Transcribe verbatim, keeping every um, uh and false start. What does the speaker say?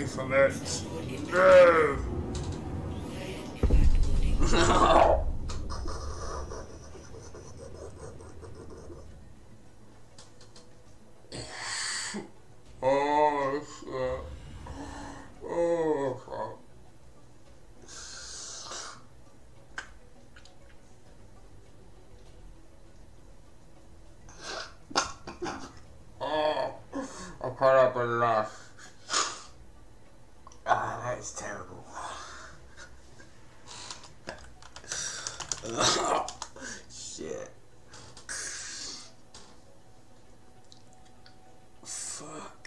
money for this. No! No! Oh, shit. Oh, shit. Oh, I caught up and laughed. Ah, that is terrible. Oh, shit. Fuck.